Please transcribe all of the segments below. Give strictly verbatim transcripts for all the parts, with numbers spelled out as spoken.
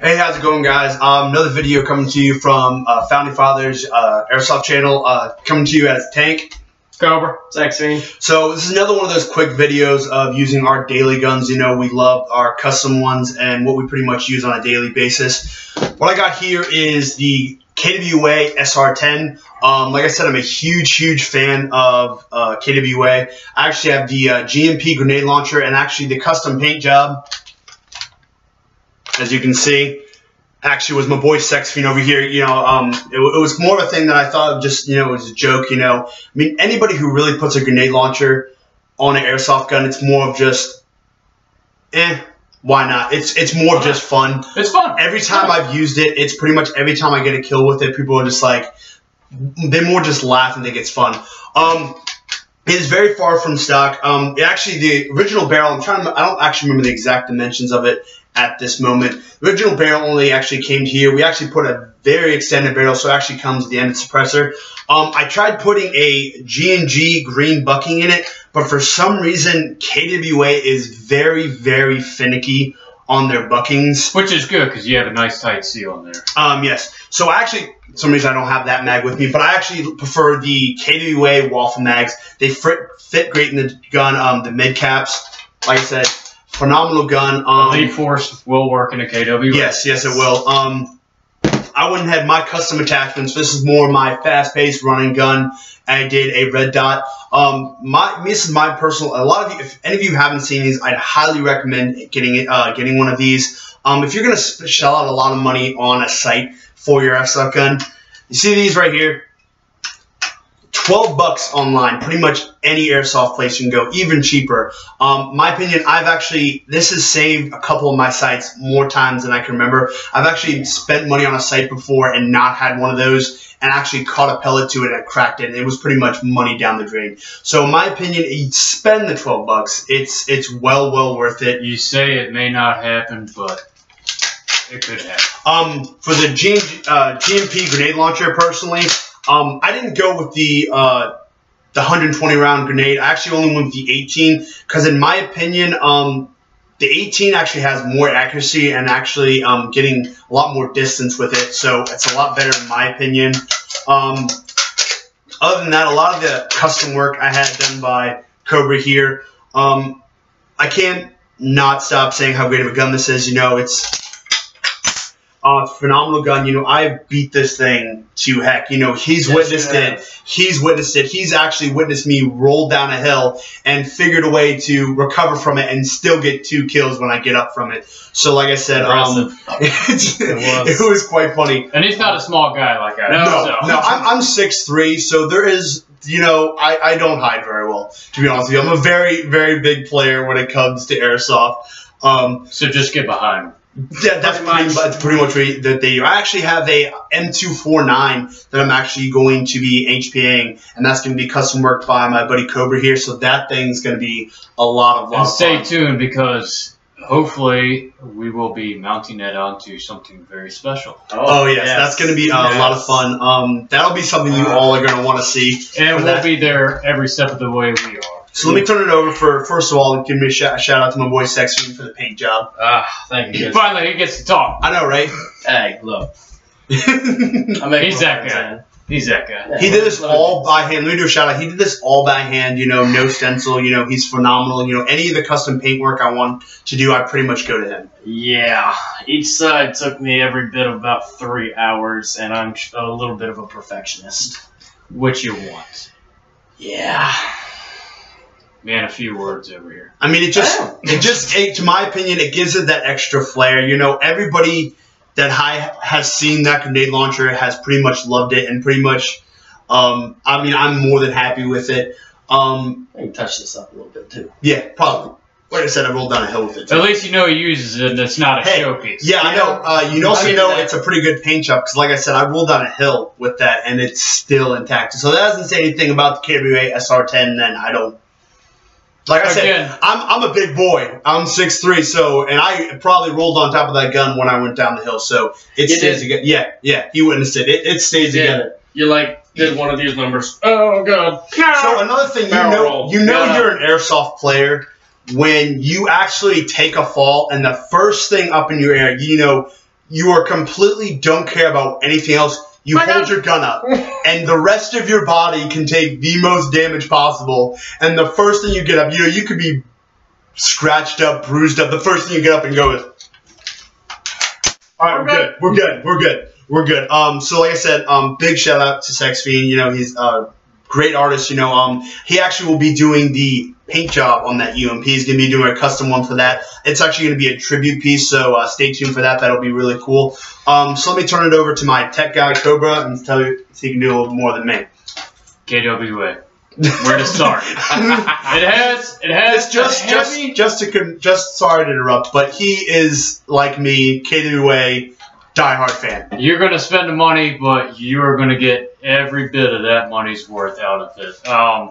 Hey, how's it going, guys? Um, another video coming to you from uh, Founding Fathers uh, Airsoft Channel, uh, coming to you as Tank, Cobra, Sex Fiend. So this is another one of those quick videos of using our daily guns. You know, we love our custom ones and what we pretty much use on a daily basis. What I got here is the K W A S R ten. Um, like I said, I'm a huge, huge fan of uh, K W A. I actually have the uh, G M P grenade launcher and actually the custom paint job. As you can see, actually was my boy Sex Fiend over here. You know, um, it, it was more of a thing that I thought of just, you know, it was a joke, you know. I mean, anybody who really puts a grenade launcher on an airsoft gun, it's more of just, eh, why not? It's it's more of just fun. It's fun. Every time I've used it, it's pretty much every time I get a kill with it, people are just like, they more just laugh and think it's fun. Um, it is very far from stock. Um, it actually, the original barrel, I'm trying to, I don't actually remember the exact dimensions of it at this moment. The original barrel only actually came here. We actually put a very extended barrel, so it actually comes with the ended suppressor. Um, I tried putting a G and G green bucking in it, but for some reason, K W A is very, very finicky on their buckings. Which is good, because you have a nice tight seal on there. Um, yes. So I actually, for some reason I don't have that mag with me, but I actually prefer the K W A waffle mags. They fit great in the gun, um, the mid caps, like I said. Phenomenal gun. Um, Elite Force will work in a K W A. Yes, yes, it will. Um, I wouldn't have my custom attachments. This is more my fast-paced running gun. I did a red dot. Um, my this is my personal. A lot of you, if any of you haven't seen these, I'd highly recommend getting uh, getting one of these. Um, if you're gonna shell out a lot of money on a sight for your airsoft gun, you see these right here. twelve bucks online, pretty much any airsoft place you can go, even cheaper. Um, my opinion, I've actually, this has saved a couple of my sights more times than I can remember. I've actually spent money on a sight before and not had one of those and actually caught a pellet to it and cracked it. It was pretty much money down the drain. So in my opinion, you spend the twelve bucks. It's, it's well, well worth it. You say it may not happen, but it could happen. Um, for the G, uh, G M P grenade launcher, personally, Um, I didn't go with the uh, the one hundred twenty round grenade. I actually only went with the eighteen because, in my opinion, um, the eighteen actually has more accuracy and actually um, getting a lot more distance with it. So it's a lot better, in my opinion. Um, other than that, a lot of the custom work I had done by Cobra here. Um, I can't not stop saying how great of a gun this is. You know, it's. Uh, phenomenal gun. You know, I beat this thing to heck. You know, he's yes, witnessed yeah. it. He's witnessed it. He's actually witnessed me roll down a hill and figured a way to recover from it and still get two kills when I get up from it. So, like I said, um, it, it, was. it was quite funny. And he's not a small guy like I am. No, so. no, I'm, I'm six three, so there is, you know, I, I don't hide very well, to be honest with you. I'm a very, very big player when it comes to airsoft. Um, so just get behind him. Yeah, that's pretty, that's pretty much what that they do. I actually have a M two forty-nine that I'm actually going to be HPing, and that's going to be custom worked by my buddy Cobra here. So that thing's going to be a lot of lot And stay of fun. tuned, because hopefully we will be mounting that onto something very special. Oh, oh yes, yes, that's going to be uh, yes. a lot of fun. Um, that'll be something you all are going to want to see, and we'll that. be there every step of the way we are. So let me turn it over for, first of all, and give me a shout, shout out to my boy Sex Fiend for the paint job. Ah, thank you. Finally, he gets to talk. I know, right? Hey, look. He's that guy. He's that guy. He did this all by hand. Let me do a shout out. He did this all by hand, you know, no stencil. You know, he's phenomenal. You know, any of the custom paint work I want to do, I pretty much go to him. Yeah. Each side took me every bit of about three hours, and I'm a little bit of a perfectionist. Which you want. Yeah. Man, a few words over here. I mean, it just, it just, it, to my opinion, it gives it that extra flair. You know, everybody that I has seen that grenade launcher has pretty much loved it, and pretty much, um, I mean, I'm more than happy with it. Um, I can touch this up a little bit too. Yeah, probably. Like I said, I rolled down a hill with it. Too. At least you know he uses it, and it's not a hey, showpiece. Yeah, I know. Uh, you also know it's a pretty good paint job, because like I said, I rolled down a hill with that, and it's still intact. So that doesn't say anything about the K W A S R ten, then I don't. Like I said, Again. I'm I'm a big boy. I'm six three, so and I probably rolled on top of that gun when I went down the hill. So it you stays together. Yeah, yeah. He witnessed it. It, it stays yeah. together. You like did one of these numbers? Oh god! So another thing, you know, you know, you're an airsoft player when you actually take a fall and the first thing up in your air, you know, you are completely don't care about anything else. You My hold God. your gun up, and the rest of your body can take the most damage possible. And the first thing you get up, you know, you could be scratched up, bruised up. The first thing you get up and go is, all right, we're good. We're good. We're good. We're good. Um, so like I said, um, big shout out to Sex Fiend. You know, he's a great artist. You know, um, he actually will be doing the paint job on that U M P. He's going to be doing a custom one for that. It's actually going to be a tribute piece, so uh, stay tuned for that. That'll be really cool. Um, so let me turn it over to my tech guy, Cobra, and tell you so you can do a little more than me. K W A. Where to start? it has, it has. It's just, heavy... just, just to, just sorry to interrupt, but he is like me, K W A, diehard fan. You're gonna spend the money, but you're gonna get every bit of that money's worth out of it. Um,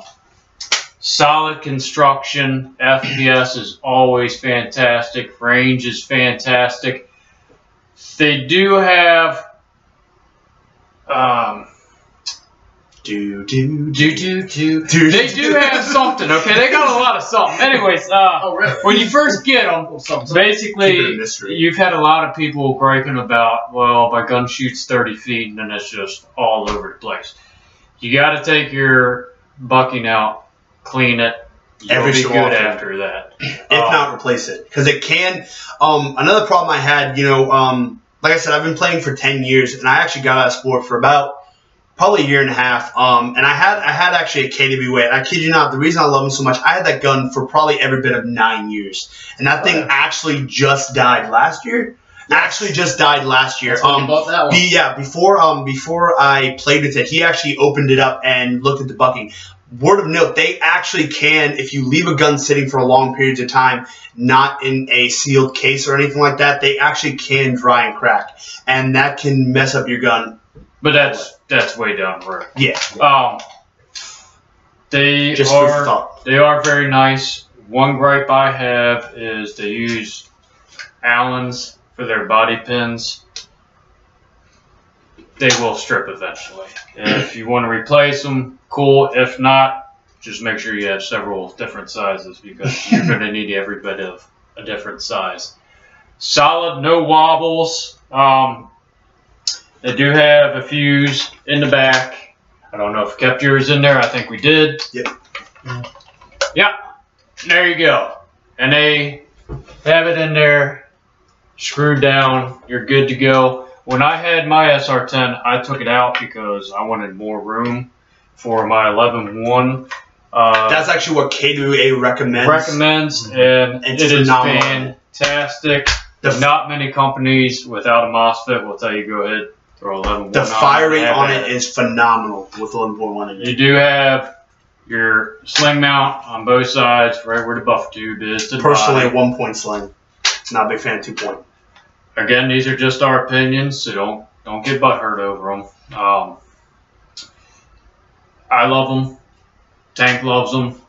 solid construction, F P S is always fantastic, range is fantastic. They do have. Um, Do, do, do, do, do, do. They do have something, okay? They got a lot of something. Anyways, uh, oh, really? when you first get them, something, basically, something. You've had a lot of people griping about, well, my gun shoots thirty feet, and then it's just all over the place. You got to take your bucking out, clean it. You'll Every be so good often. after that. If um, not, replace it. Because it can um, – another problem I had, you know, um, like I said, I've been playing for ten years, and I actually got out of sport for about – probably a year and a half, um, and I had I had actually a K W A, and I kid you not, the reason I love him so much, I had that gun for probably every bit of nine years, and that thing oh, yeah. actually just died last year. Yes. Actually, just died last year. That's um, you bought that one. Be, yeah, before um before I played with it, he actually opened it up and looked at the bucking. Word of note, they actually can, if you leave a gun sitting for long periods of time, not in a sealed case or anything like that, they actually can dry and crack, and that can mess up your gun. But that's that's way down the road. Yeah. Um, they Just are they are very nice. One gripe I have is they use Allens for their body pins. They will strip eventually. If you want to replace them, cool. If not, just make sure you have several different sizes because you're going to need every bit of a different size. Solid, no wobbles. Um, They do have a fuse in the back. I don't know if we kept yours in there. I think we did. Yep. Yep. There you go. And they have it in there. Screwed down. You're good to go. When I had my S R ten, I took it out because I wanted more room for my eleven one. Uh, That's actually what K W A recommends. Recommends. And it's it is fantastic. There's not many companies without a MOSFET will tell you go ahead. The fire rate on it is phenomenal with eleven point one. You do have your sling mount on both sides, right where the buff tube is. Personally, one point sling. Not a big fan of two point. Again, these are just our opinions, so don't don't get butthurt over them. Um, I love them. Tank loves them.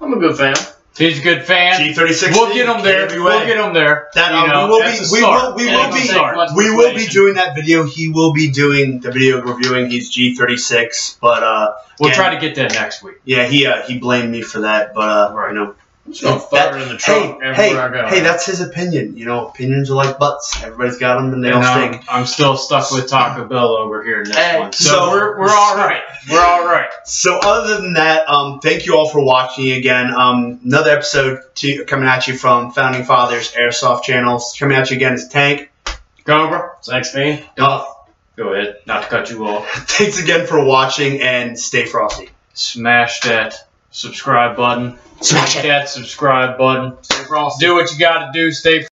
I'm a good fan. He's a good fan. G thirty-six. We'll get him there. K W A. We'll get him there. That, um, you know, we will be. We will. We will be. Start. We will be doing that video. He will be doing the video reviewing his G thirty-six. But uh, we'll again, try to get that next week. Yeah, he uh, he blamed me for that, but uh, right. you know, so fire that, in the trunk. Hey, hey, I go. hey, that's his opinion. You know, opinions are like butts. Everybody's got them, and they and don't think. I'm still stuck with Taco Bell over here in this hey, one. So, so we're we're all right. We're all right. So other than that, um, thank you all for watching again. Um, another episode to, coming at you from Founding Fathers Airsoft channels. Coming at you again is Tank, Cobra, Sex Fiend, Duff. Go ahead, not to cut you off. Thanks again for watching and stay frosty. Smash that subscribe button. Smash that subscribe button. Stay frosty. Do what you got to do. Stay frosty.